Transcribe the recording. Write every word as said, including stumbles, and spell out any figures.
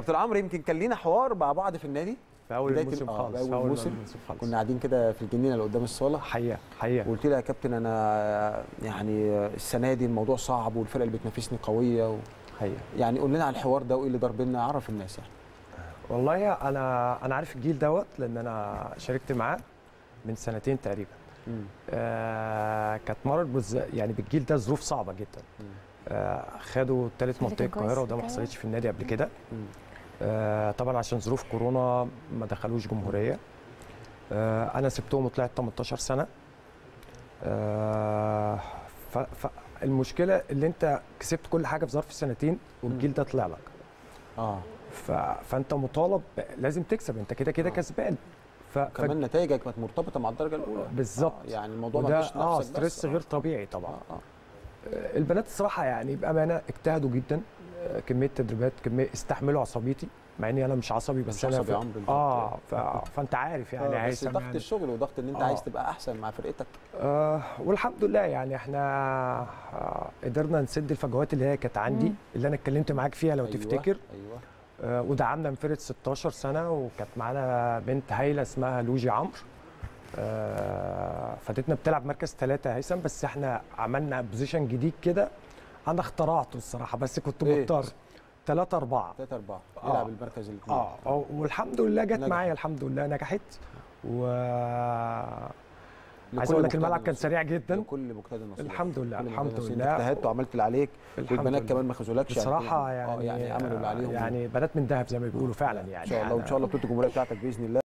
كابتن عمرو، يمكن كان لينا حوار مع بعض في النادي في اول الموسم خالص. في اول الموسم كنا قاعدين كده في الجنينه اللي قدام الصاله، حقيقه حقيقه وقلت لها يا كابتن انا يعني السنه دي الموضوع صعب والفرقه اللي بتنافسني قويه و... حقيقه يعني قول لنا على الحوار ده وايه اللي ضربنا، عرف الناس يعني. والله انا انا عارف الجيل دوت لان انا شاركت معاه من سنتين تقريبا. آه كانت مرت بز... يعني بالجيل ده ظروف صعبه جدا. آه خدوا ثالث منطقه القاهره وده ما حصلتش في النادي قبل كده. آه طبعا عشان ظروف كورونا ما دخلوش جمهوريه. آه انا سبتهم وطلعت تمنتاشر سنه. آه فالمشكله اللي انت كسبت كل حاجه في ظرف سنتين والجيل ده طلع لك. اه فانت مطالب لازم تكسب، انت كده كده آه. كسبان. كمان نتائجك كانت مرتبطه مع الدرجه الاولى بالظبط. آه يعني الموضوع ما فيش اه ستريس غير طبيعي طبعا. آه. آه. البنات الصراحه يعني بامانه اجتهدوا جدا، كميه تدريبات، كميه استحملوا عصبيتي مع اني انا مش عصبي، بس مش انا عصبي عمرو اه ف... فانت عارف يعني آه بس ضغط يعني الشغل وضغط ان انت آه. عايز تبقى احسن مع فرقتك. آه والحمد لله يعني احنا آه قدرنا نسد الفجوات اللي هي كانت عندي مم. اللي انا اتكلمت معاك فيها لو أيوة. تفتكر ايوه آه ودعمنا من فرقه ستاشر سنه وكانت معانا بنت هايله اسمها لوجي عمرو. آه فاتتنا بتلعب مركز ثلاثه هيثم، بس احنا عملنا بوزيشن جديد كده انا اخترعته الصراحه بس كنت مضطر ثلاثة أربعة ثلاثة أربعة يلعب المركز الاثنين اه اه والحمد لله جت معايا، الحمد لله نجحت. و عايز اقول لك الملعب كان سريع جدا لكل مجتهد نصيب، الحمد لله الحمد لله اجتهدت وعملت اللي عليك، والبنات كمان ما خذولكش بصراحه يعني يعني عملوا اللي عليهم يعني بنات من دهب زي ما بيقولوا فعلا يعني. ان شاء الله وان شاء الله بطولة الجمهورية بتاعتك باذن الله.